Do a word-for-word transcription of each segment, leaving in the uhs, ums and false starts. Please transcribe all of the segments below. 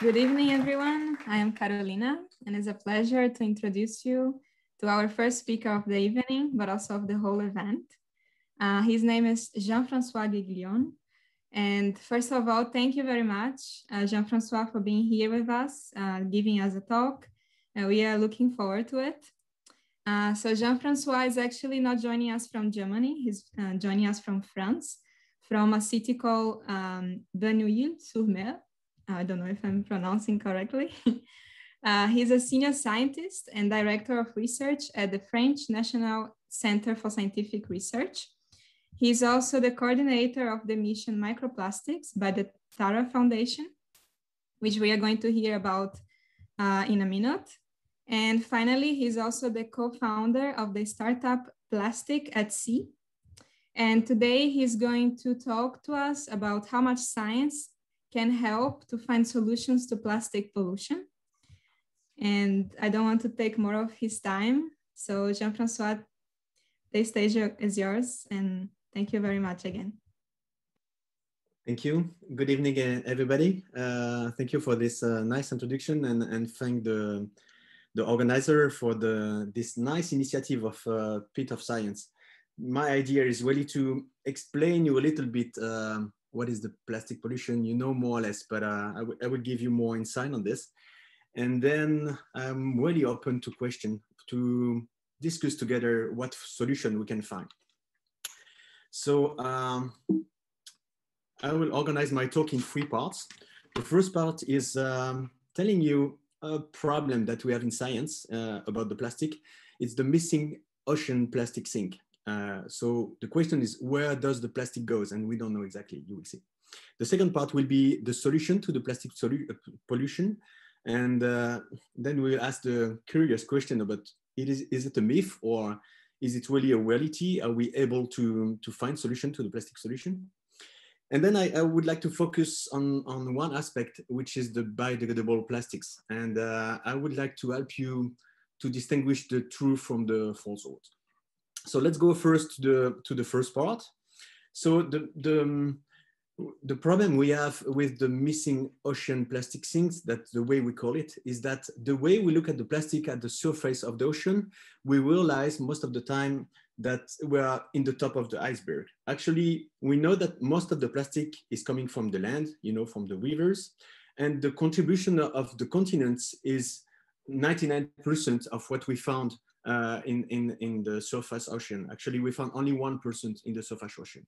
Good evening, everyone. I am Carolina, and it's a pleasure to introduce you to our first speaker of the evening, but also of the whole event. Uh, his name is Jean-François Ghiglione. And first of all, thank you very much, uh, Jean-François, for being here with us, uh, giving us a talk. Uh, we are looking forward to it. Uh, so Jean-François is actually not joining us from Germany. He's uh, joining us from France, from a city called um, Banyuls sur Mer. I don't know if I'm pronouncing correctly. uh, he's a senior scientist and director of research at the French National Center for Scientific Research. He's also the coordinator of the mission Microplastics by the Tara Foundation, which we are going to hear about uh, in a minute. And finally, he's also the co-founder of the startup Plastic at Sea. And today he's going to talk to us about how much science can help to find solutions to plastic pollution. And I don't want to take more of his time. So Jean-François, the stage is yours, and thank you very much again. Thank you. Good evening, everybody. Uh, thank you for this uh, nice introduction, and, and thank the, the organizer for the, this nice initiative of uh, Pint of Science. My idea is really to explain you a little bit uh, what is the plastic pollution, you know, more or less, but uh, I, I will give you more insight on this. And then I'm really open to question, to discuss together what solution we can find. So um, I will organize my talk in three parts. The first part is um, telling you a problem that we have in science uh, about the plastic. It's the missing ocean plastic sink. Uh, so the question is, where does the plastic goes? And we don't know exactly, you will see. The second part will be the solution to the plastic solu- pollution. And uh, then we'll ask the curious question about, it is, is it a myth or is it really a reality? Are we able to, to find solution to the plastic solution? And then I, I would like to focus on, on one aspect, which is the biodegradable plastics. And uh, I would like to help you to distinguish the true from the falsehood. So let's go first to the, to the first part. So the, the, the problem we have with the missing ocean plastic sinks, that's the way we call it, is that the way we look at the plastic at the surface of the ocean, we realize most of the time that we are in the top of the iceberg. Actually, we know that most of the plastic is coming from the land, you know, from the rivers, and the contribution of the continents is ninety-nine percent of what we found Uh, in, in, in the surface ocean. Actually, we found only one percent in the surface ocean.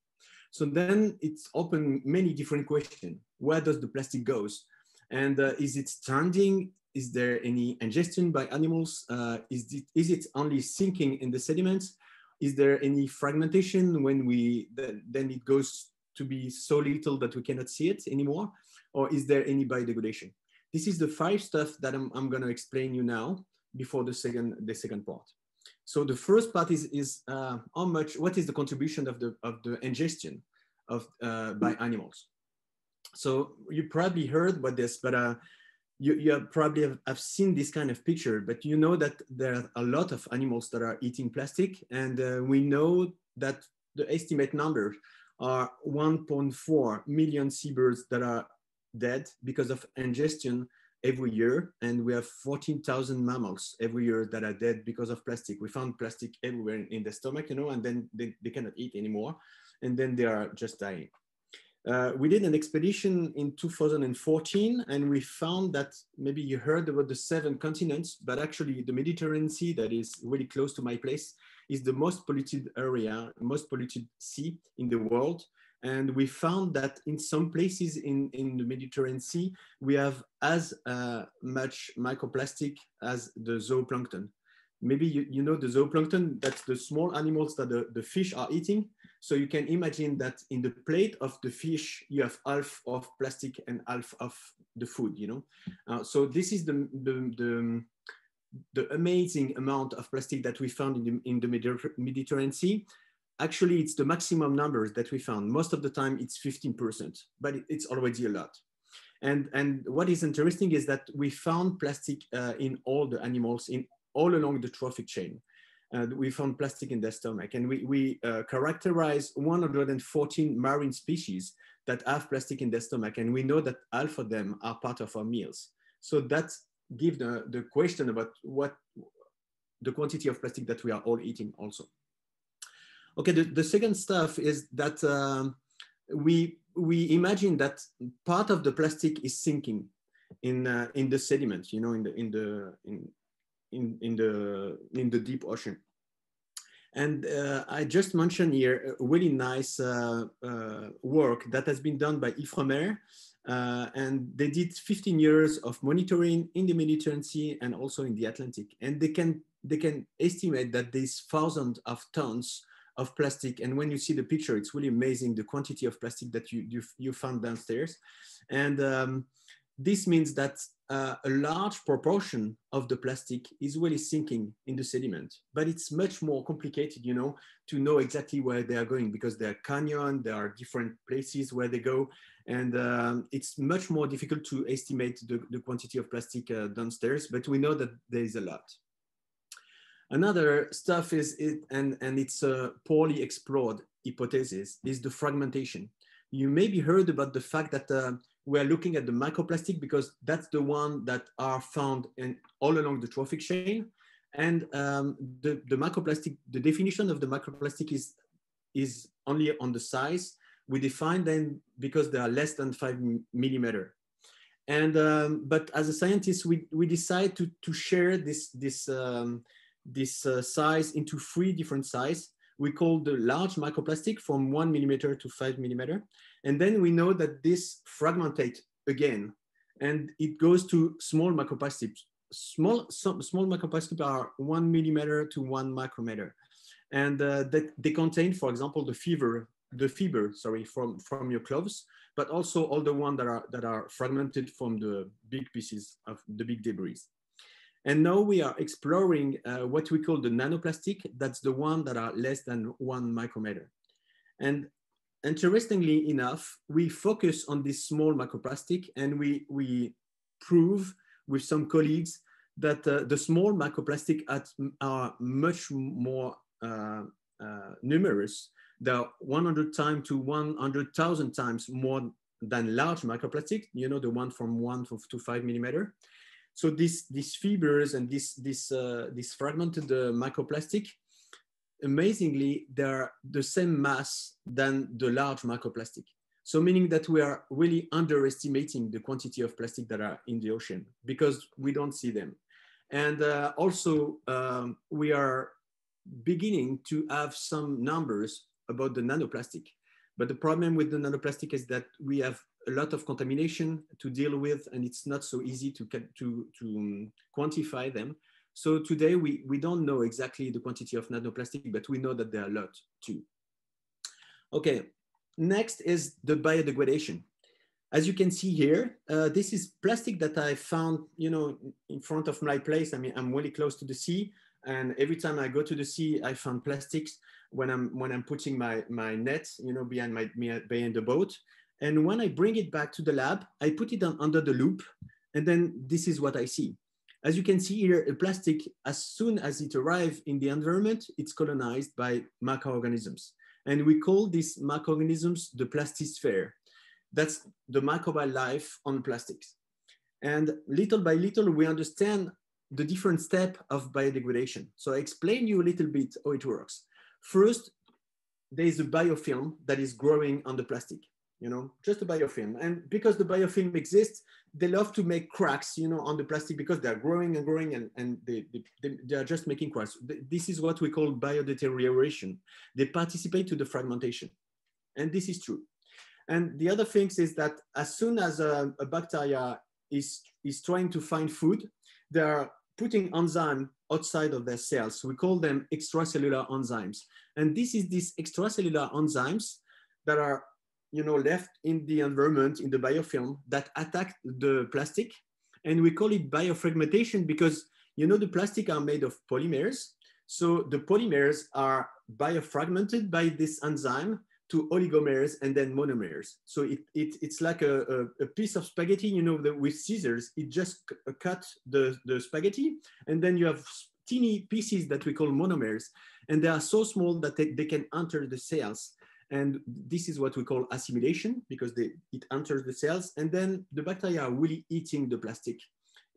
So then it's open many different questions. Where does the plastic goes? And uh, is it standing? Is there any ingestion by animals? Uh, is, it, is it only sinking in the sediments? Is there any fragmentation when we, then, then it goes to be so little that we cannot see it anymore? Or is there any biodegradation? This is the five stuff that I'm, I'm gonna explain you now, before the second the second part. So the first part is is uh, how much what is the contribution of the of the ingestion of uh, by animals. So you probably heard about this, but uh, you you have probably have, have seen this kind of picture. But you know that there are a lot of animals that are eating plastic, and uh, we know that the estimate number are one point four million seabirds that are dead because of ingestion every year, and we have fourteen thousand mammals every year that are dead because of plastic. We found plastic everywhere in, in the stomach, you know, and then they, they cannot eat anymore, and then they are just dying. Uh, we did an expedition in two thousand fourteen, and we found that, maybe you heard about the seven continents, but actually the Mediterranean Sea, that is really close to my place, is the most polluted area, most polluted sea in the world. And we found that in some places in, in the Mediterranean Sea, we have as uh, much microplastic as the zooplankton. Maybe you, you know the zooplankton, that's the small animals that the, the fish are eating. So you can imagine that in the plate of the fish, you have half of plastic and half of the food, you know? Uh, so this is the, the, the, the amazing amount of plastic that we found in the, in the Mediterranean Sea. Actually, it's the maximum numbers that we found. Most of the time, it's fifteen percent, but it's already a lot. And, and what is interesting is that we found plastic uh, in all the animals in all along the trophic chain. uh, we found plastic in their stomach. And we, we uh, characterize one hundred fourteen marine species that have plastic in their stomach. And we know that half of them are part of our meals. So that gives the, the question about what the quantity of plastic that we are all eating also. Okay, the, the second stuff is that um, we, we imagine that part of the plastic is sinking in, uh, in the sediment, you know, in the, in the, in, in, in the, in the deep ocean. And uh, I just mentioned here a really nice uh, uh, work that has been done by Ifremer. Uh, and they did fifteen years of monitoring in the Mediterranean Sea and also in the Atlantic. And they can, they can estimate that these thousands of tons of plastic. And when you see the picture, it's really amazing, the quantity of plastic that you, you, you found downstairs. And um, this means that uh, a large proportion of the plastic is really sinking in the sediment, but it's much more complicated, you know, to know exactly where they are going, because there are canyons, there are different places where they go. And um, it's much more difficult to estimate the, the quantity of plastic uh, downstairs, but we know that there is a lot. Another stuff is, it, and, and it's a poorly explored hypothesis, is the fragmentation. You maybe heard about the fact that uh, we're looking at the microplastic because that's the one that are found in, all along the trophic chain. And um, the, the microplastic, the definition of the microplastic is, is only on the size. We define them because they are less than five millimeter. And, um, but as a scientist, we, we decide to, to share this, this, um, this uh, size into three different sizes. We call the large microplastic from one millimeter to five millimeter. And then we know that this fragmentates again, and it goes to small microplastics. Small, some, small microplastics are one millimeter to one micrometer. And uh, that they contain, for example, the fiber, the fiber, sorry, from, from your clothes, but also all the ones that are, that are fragmented from the big pieces of the big debris. And now we are exploring uh, what we call the nanoplastic. That's the one that are less than one micrometer. And interestingly enough, we focus on this small microplastic, and we, we prove with some colleagues that uh, the small microplastic are much more uh, uh, numerous. They are one hundred times to one hundred thousand times more than large microplastic, you know, the one from one to five millimeter. So this, these fibers and this, this, uh, this fragmented uh, microplastic, amazingly, they are the same mass than the large microplastic. So meaning that we are really underestimating the quantity of plastic that are in the ocean because we don't see them. And uh, also um, we are beginning to have some numbers about the nanoplastic. But the problem with the nanoplastic is that we have a lot of contamination to deal with, and it's not so easy to, to, to um, quantify them. So today we, we don't know exactly the quantity of nanoplastic, but we know that there are a lot too. Okay, next is the biodegradation. As you can see here, uh, this is plastic that I found, you know, in front of my place. I mean, I'm really close to the sea, and every time I go to the sea, I found plastics when I'm, when I'm putting my, my net, you know, behind, my, behind the boat. And when I bring it back to the lab, I put it on, under the loop, and then this is what I see. As you can see here, a plastic, as soon as it arrives in the environment, it's colonized by microorganisms. And we call these microorganisms the plastisphere. That's the microbial life on plastics. And little by little, we understand the different steps of biodegradation. So I explain you a little bit how it works. First, there is a biofilm that is growing on the plastic. You know, just a biofilm. And because the biofilm exists, they love to make cracks, you know, on the plastic because they're growing and growing, and, and they, they, they are just making cracks. This is what we call biodeterioration. They participate to the fragmentation. And this is true. And the other thing is that as soon as a, a bacteria is, is trying to find food, they are putting enzymes outside of their cells. We call them extracellular enzymes. And this is these extracellular enzymes that are, you know, left in the environment, in the biofilm, that attack the plastic. And we call it biofragmentation because, you know, the plastic are made of polymers. So the polymers are biofragmented by this enzyme to oligomers and then monomers. So it, it, it's like a, a, a piece of spaghetti, you know, the, with scissors, it just cuts the, the spaghetti. And then you have teeny pieces that we call monomers, and they are so small that they, they can enter the cells. And this is what we call assimilation, because they, it enters the cells, and then the bacteria are really eating the plastic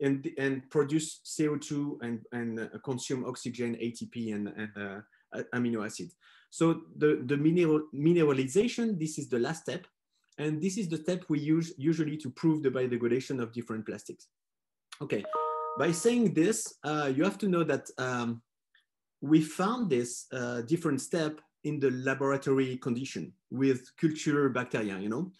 and, and produce C O two and, and consume oxygen, A T P, and, and uh, amino acid. So the, the mineral, mineralization, this is the last step. And this is the step we use usually to prove the biodegradation of different plastics. Okay, by saying this, uh, you have to know that um, we found this uh, different step in the laboratory condition with culture bacteria, you know.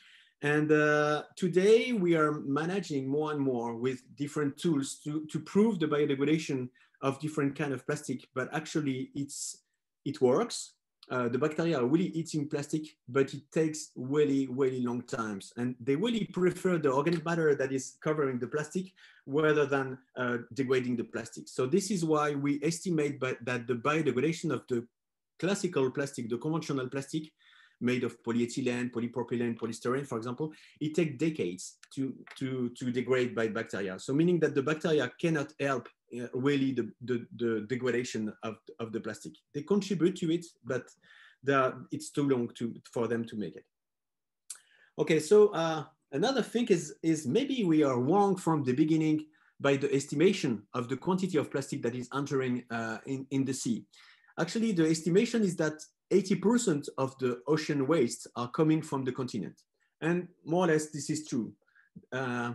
And uh, today we are managing more and more with different tools to, to prove the biodegradation of different kind of plastic, but actually it's, it works. Uh, the bacteria are really eating plastic, but it takes really, really long times. And they really prefer the organic matter that is covering the plastic rather than uh, degrading the plastic. So this is why we estimate by, that the biodegradation of the classical plastic, the conventional plastic made of polyethylene, polypropylene, polystyrene, for example, it takes decades to, to, to degrade by bacteria. So meaning that the bacteria cannot help uh, really the, the, the degradation of, of the plastic. They contribute to it, but the, it's too long to, for them to make it. Okay, so uh, another thing is, is maybe we are wrong from the beginning by the estimation of the quantity of plastic that is entering uh, in, in the sea. Actually, the estimation is that eighty percent of the ocean waste are coming from the continent. And more or less, this is true. Uh,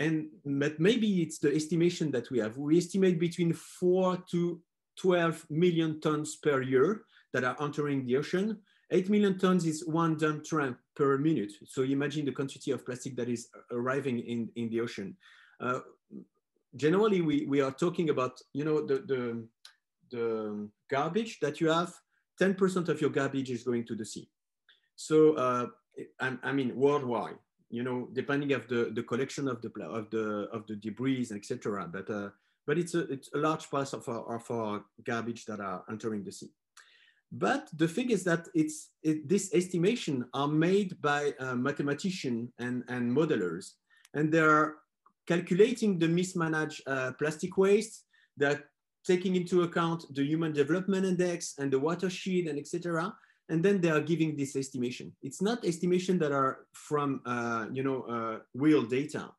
and but maybe it's the estimation that we have. We estimate between four to twelve million tons per year that are entering the ocean. eight million tons is one dump truck per minute. So you imagine the quantity of plastic that is arriving in, in the ocean. Uh, generally, we, we are talking about, you know, the, the the garbage that you have, ten percent of your garbage is going to the sea. So, uh, I, I mean, worldwide, you know, depending of the, the collection of the, of the, of the debris, et cetera, but, uh, but it's, a, it's a large part of our, of our garbage that are entering the sea. But the thing is that it's, it, this estimation are made by uh, mathematicians and, and modelers, and they're calculating the mismanaged uh, plastic waste that taking into account the Human Development Index and the watershed and et cetera. And then they are giving this estimation. It's not estimation that are from, uh, you know, uh, real data.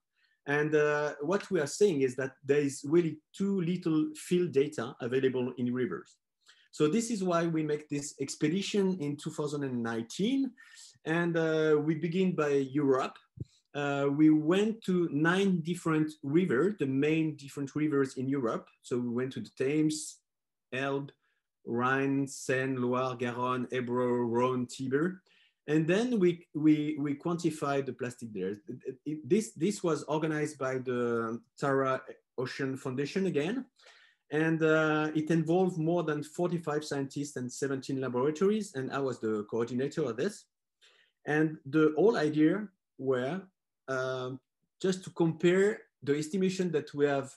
And uh, what we are saying is that there is really too little field data available in rivers. So this is why we make this expedition in two thousand nineteen. And uh, we begin by Europe. Uh, we went to nine different rivers, the main different rivers in Europe. So we went to the Thames, Elbe, Rhine, Seine, Loire, Garonne, Ebro, Rhône, Tiber. And then we, we, we quantified the plastic there. It, it, this, this was organized by the Tara Ocean Foundation again. And uh, it involved more than forty-five scientists and seventeen laboratories. And I was the coordinator of this. And the whole idea were Uh, just to compare the estimation that we have,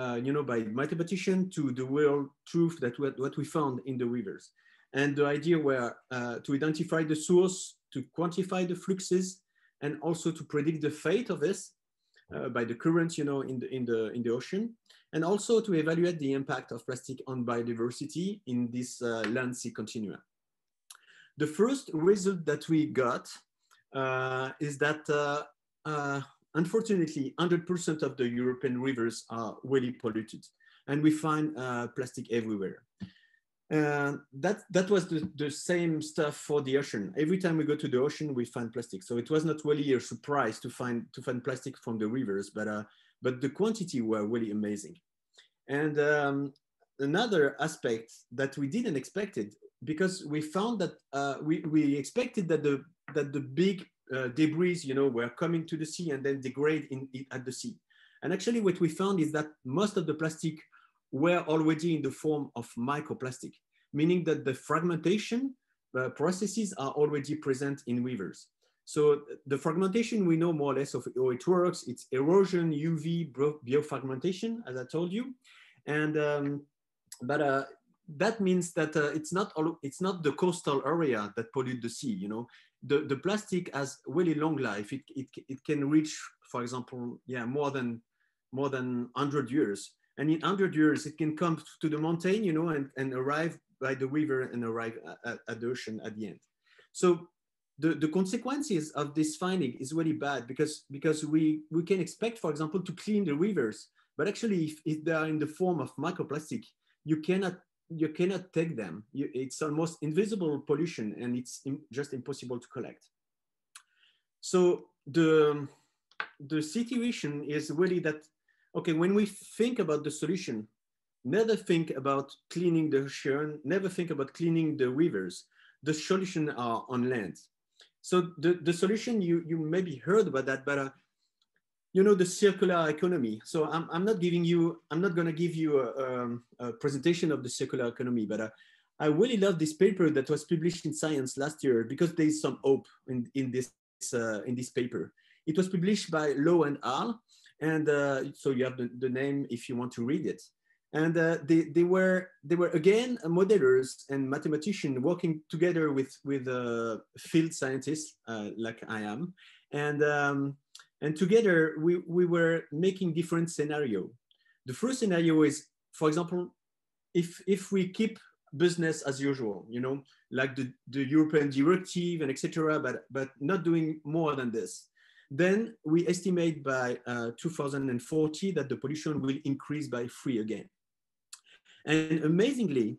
uh, you know, by mathematician to the real truth that we, what we found in the rivers. And the idea were uh, to identify the source, to quantify the fluxes, and also to predict the fate of this uh, by the currents, you know, in the, in, the, in the ocean, and also to evaluate the impact of plastic on biodiversity in this uh, land-sea continuum. The first result that we got uh, is that uh, Uh, unfortunately, one hundred percent of the European rivers are really polluted, and we find uh, plastic everywhere. Uh, that, that was the, the same stuff for the ocean. Every time we go to the ocean, we find plastic. So it was not really a surprise to find, to find plastic from the rivers, but, uh, but the quantity were really amazing. And um, another aspect that we didn't expect it, because we found that uh, we, we expected that the, that the big Uh, debris, you know, were coming to the sea and then degrade in, in, at the sea. And actually what we found is that most of the plastic were already in the form of microplastic, meaning that the fragmentation uh, processes are already present in rivers. So the fragmentation, we know more or less of how it works. It's erosion, U V, biofragmentation, as I told you. And, um, but uh, that means that uh, it's not all, it's not the coastal area that pollute the sea, you know. The, the plastic has really long life. It, it, it can reach, for example, yeah, more than, more than one hundred years. And in one hundred years, it can come to the mountain, you know, and, and arrive by the river and arrive at, at the ocean at the end. So the, the consequences of this finding is really bad because, because we, we can expect, for example, to clean the rivers, but actually if, if they are in the form of microplastic, you cannot, you cannot take them. You, it's almost invisible pollution and it's im- just impossible to collect. So the, the situation is really that, okay, when we think about the solution, never think about cleaning the ocean, never think about cleaning the rivers. The solution are on land. So the, the solution, you, you maybe heard about that, but uh, you know, the circular economy. So I'm, I'm not giving you, I'm not gonna give you a, a, a presentation of the circular economy, but uh, I really love this paper that was published in Science last year because there is some hope in, in, this, uh, in this paper. It was published by Lowe and Al. And uh, so you have the, the name if you want to read it. And uh, they, they, were, they were, again, modelers and mathematicians working together with, with uh, field scientists uh, like I am. And, um, and together, we, we were making different scenarios. The first scenario is, for example, if, if we keep business as usual, you know, like the, the European directive and et cetera, but, but not doing more than this. Then we estimate by uh, two thousand forty that the pollution will increase by three again. And amazingly,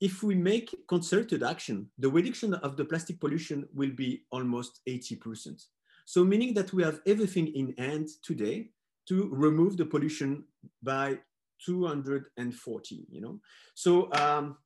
if we make concerted action, the reduction of the plastic pollution will be almost eighty percent. So meaning that we have everything in hand today to remove the pollution by two hundred forty, you know? So um,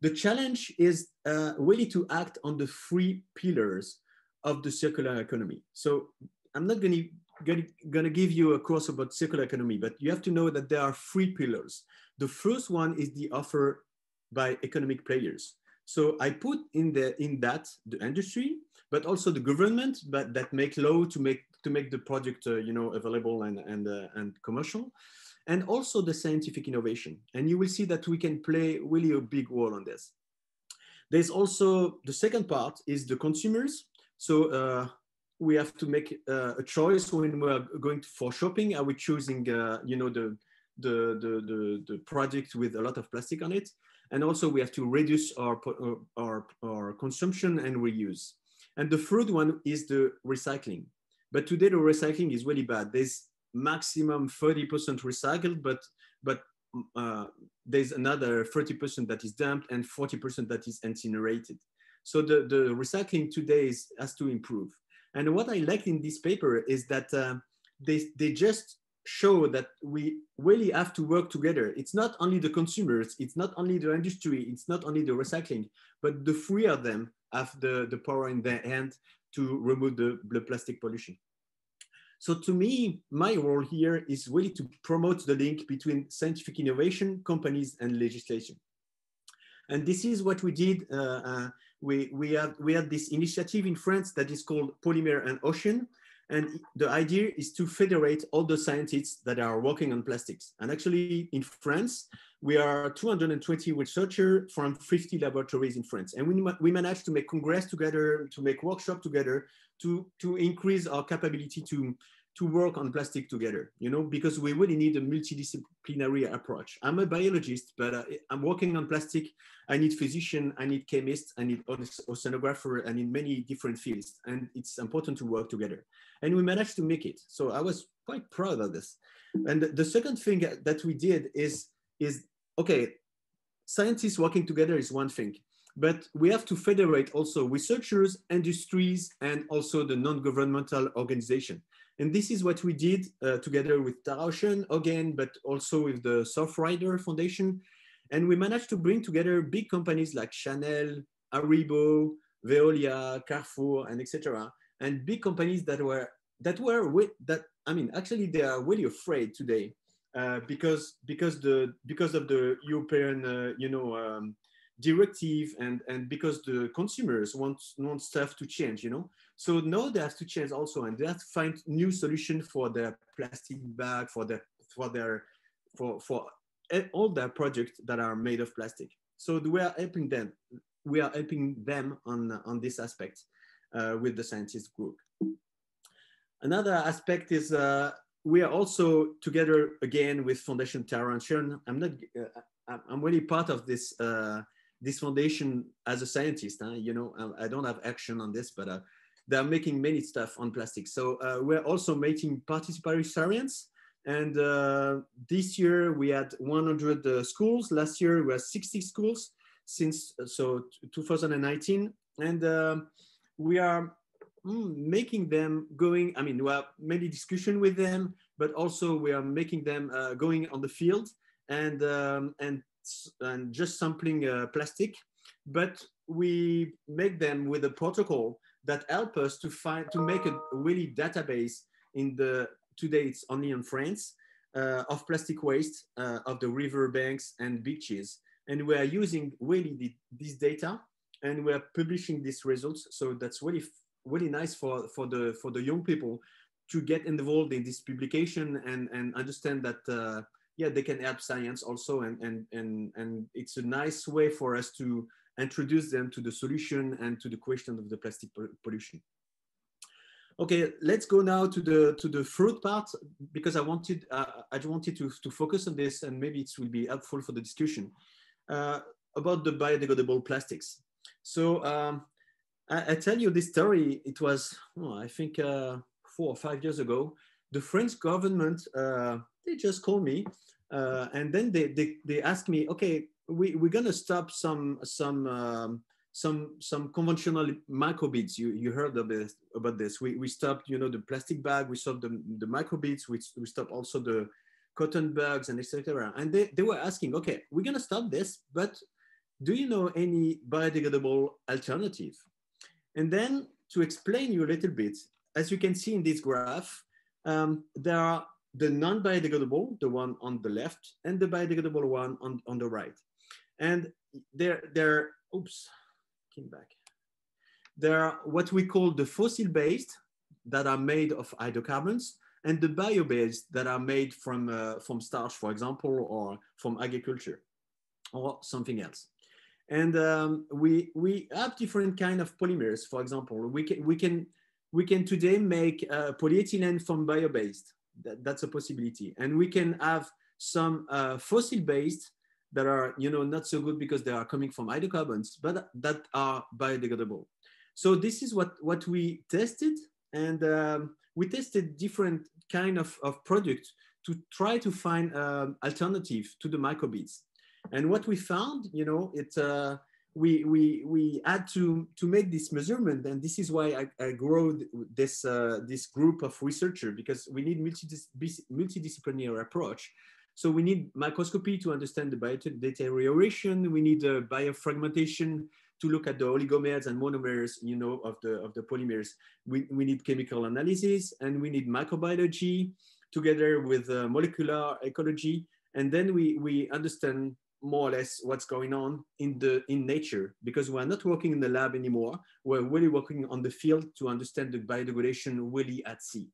the challenge is uh, really to act on the three pillars of the circular economy. So I'm not gonna, gonna, gonna give you a course about circular economy, but you have to know that there are three pillars. The first one is the offer by economic players. So I put in, the, in that the industry, but also the government, but that make law to make, to make the project uh, you know, available and, and, uh, and commercial, and also the scientific innovation. And you will see that we can play really a big role on this. There's also, the second part is the consumers. So uh, we have to make uh, a choice when we're going to, for shopping. Are we choosing, uh, you know, the, the, the, the, the product with a lot of plastic on it? And also we have to reduce our, our, our consumption and reuse. And the third one is the recycling. But today the recycling is really bad. There's maximum thirty percent recycled, but, but uh, there's another thirty percent that is dumped and forty percent that is incinerated. So the, the recycling today is, has to improve. And what I liked in this paper is that uh, they, they just show that we really have to work together. It's not only the consumers, it's not only the industry, it's not only the recycling, but the three of them have the, the power in their hand to remove the, the plastic pollution. So to me, my role here is really to promote the link between scientific innovation, companies, and legislation. And this is what we did. Uh, uh, We, we, have, we had this initiative in France that is called Polymer and Ocean. And the idea is to federate all the scientists that are working on plastics. And actually in France, we are two hundred twenty researchers from fifty laboratories in France. And we, we managed to make congress together, to make workshop together, to, to increase our capability to, to work on plastic together, you know, because we really need a multidisciplinary approach. I'm a biologist, but uh, I'm working on plastic. I need physician, I need chemist, I need oceanographer, and in many different fields. And it's important to work together. And we managed to make it. So I was quite proud of this. And the second thing that we did is, is okay, scientists working together is one thing, but we have to federate also researchers, industries, and also the non-governmental organization. And this is what we did uh, together with Tara Ocean again, but also with the Soft Rider Foundation. And we managed to bring together big companies like Chanel, Aribo, Veolia, Carrefour, and et cetera. And big companies that were, that were with, that, I mean, actually they are really afraid today uh, because, because, the, because of the European, uh, you know, um, directive and, and because the consumers want, want stuff to change, you know? So now they have to change also, and they have to find new solution for their plastic bag, for their, for their, for, for all their projects that are made of plastic. So we are helping them. We are helping them on, on this aspect uh, with the scientist group. Another aspect is uh, we are also together again with Foundation Terra and Sharon. I'm not, uh, I'm really part of this, uh, this foundation as a scientist, huh? You know, I don't have action on this, but uh, they're making many stuff on plastic. So uh, we're also making participatory science. And uh, this year we had one hundred uh, schools. Last year we had sixty schools since, so two thousand nineteen. And uh, we are making them going, I mean, we have many discussion with them, but also we are making them uh, going on the field and, um, and and just sampling uh, plastic, but we make them with a protocol that help us to find, to make a really database in the, today it's only in France, uh, of plastic waste uh, of the river banks and beaches. And we are using really the, this data and we are publishing these results. So that's really, really nice for, for, the, for the young people to get involved in this publication and, and understand that uh, yeah, they can help science also, and, and, and, and it's a nice way for us to introduce them to the solution and to the question of the plastic pollution. Okay, let's go now to the, to the fruit part, because I wanted, uh, I wanted to, to focus on this, and maybe it will be helpful for the discussion uh, about the biodegradable plastics. So um, I, I tell you this story, it was, oh, I think uh, four or five years ago, the French government, uh, they just called me uh, and then they, they, they asked me, okay, we, we're going to stop some, some, um, some, some conventional microbeads. You, you heard of this, about this. We, we stopped, you know, the plastic bag, we stopped the, the microbeads, we, we stopped also the cotton bags and et cetera. And they, they were asking, okay, we're going to stop this, but do you know any biodegradable alternative? And then to explain you a little bit, as you can see in this graph, um, there are the non-biodegradable, the one on the left, and the biodegradable one on, on the right. And there, there, oops, came back. There are what we call the fossil-based that are made of hydrocarbons, and the bio-based that are made from, uh, from starch, for example, or from agriculture, or something else. And um, we, we have different kind of polymers, for example. We can, we can, we can today make uh, polyethylene from bio-based. That's a possibility. And we can have some uh, fossil-based that are, you know, not so good because they are coming from hydrocarbons, but that are biodegradable. So this is what, what we tested. And um, we tested different kind of, of product to try to find um, alternative to the microbeads. And what we found, you know, it, uh, we, we, we had to, to make this measurement. And this is why I, I grew this, uh, this group of researchers, because we need multidis multidisciplinary approach. So we need microscopy to understand the biodeterioration. We need uh, biofragmentation to look at the oligomers and monomers, you know, of the, of the polymers. We, we need chemical analysis, and we need microbiology together with uh, molecular ecology. And then we, we understand more or less what's going on in the in nature, because we're not working in the lab anymore. We're really working on the field to understand the biodegradation really at sea.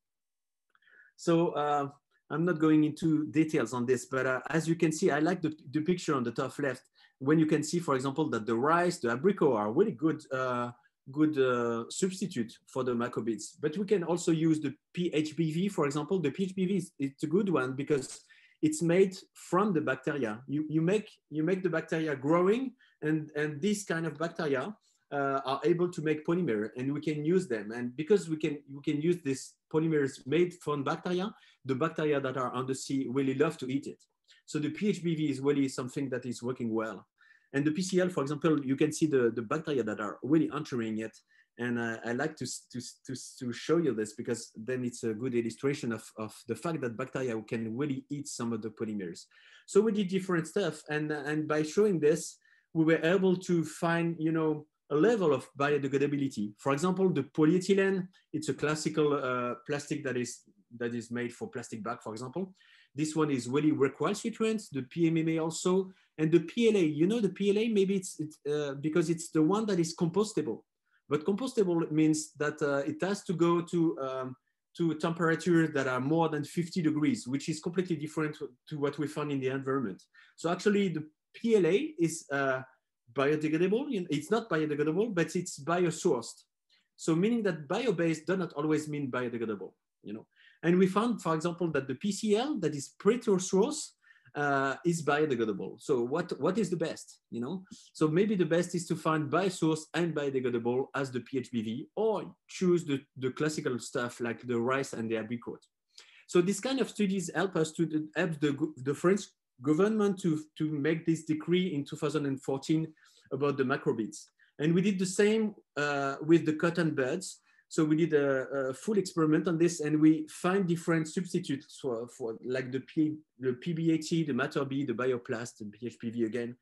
So uh, I'm not going into details on this, but uh, as you can see, I like the, the picture on the top left, when you can see, for example, that the rice, the abricot are really good, uh, good uh, substitute for the microbeads. But we can also use the P H B V, for example. The P H B V is it's a good one because it's made from the bacteria. You, you, make, you make the bacteria growing, and, and these kind of bacteria uh, are able to make polymer, and we can use them. And because we can, we can use these polymers made from bacteria, the bacteria that are on the sea really love to eat it. So the P H B V is really something that is working well. And the P C L, for example, you can see the, the bacteria that are really entering it. And uh, I like to, to, to, to show you this, because then it's a good illustration of, of the fact that bacteria can really eat some of the polymers. So we did different stuff. And, and by showing this, we were able to find, you know, a level of biodegradability. For example, the polyethylene, it's a classical uh, plastic that is, that is made for plastic bag, for example. This one is really requires nutrients, the P M M A also. And the P L A, you know, the P L A, maybe it's, it's uh, because it's the one that is compostable. But compostable means that uh, it has to go to, um, to temperatures that are more than fifty degrees, which is completely different to what we found in the environment. So actually the P L A is uh, biodegradable. It's not biodegradable, but it's biosourced. So meaning that bio-based does not always mean biodegradable, you know. And we found, for example, that the P C L that is pretreated uh, is biodegradable. So what, what is the best, you know? So maybe the best is to find biosourced and biodegradable as the P H B V, or choose the, the classical stuff like the rice and the abricot. So these kind of studies help us to help the, the French government to, to make this decree in two thousand fourteen about the macrobeads. And we did the same uh, with the cotton buds. So we did a, a full experiment on this, and we find different substitutes for, for like the, P, the P B A T, the Matter B, the Bioplast, the P H B V again,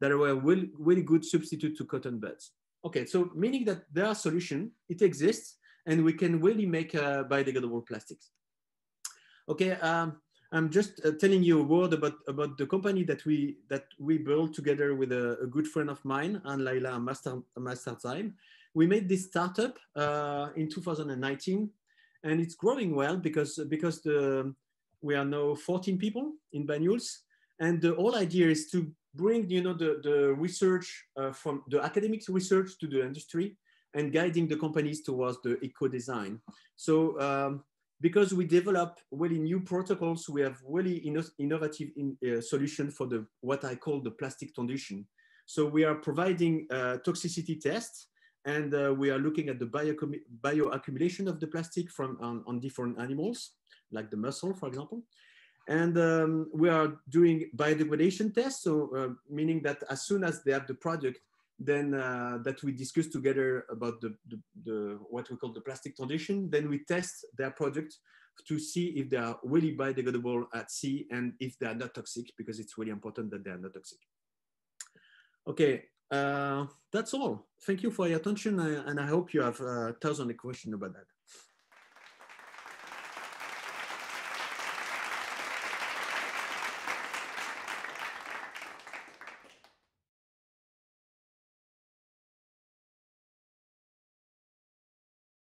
that were really, really good substitute to cotton buds. Okay, so meaning that there are solutions, it exists, and we can really make uh, biodegradable plastics. Okay, um, I'm just uh, telling you a word about, about the company that we, that we built together with a, a good friend of mine, Anne Laila Master, Master Zyme. We made this startup uh, in two thousand nineteen, and it's growing well because, because the, we are now fourteen people in Banyuls. And the whole idea is to bring, you know, the, the research uh, from the academic research to the industry and guiding the companies towards the eco-design. So, um, because we develop really new protocols, we have really inno innovative in, uh, solution for the, what I call the plastic transition. So we are providing uh, toxicity tests, and uh, we are looking at the bioaccumulation bio of the plastic from on, on different animals, like the mussel, for example. And um, we are doing biodegradation tests, so uh, meaning that as soon as they have the product, then uh, that we discuss together about the, the, the what we call the plastic transition. Then we test their product to see if they are really biodegradable at sea and if they are not toxic, because it's really important that they are not toxic. Okay, uh, that's all. Thank you for your attention, and I hope you have a thousand questions about that.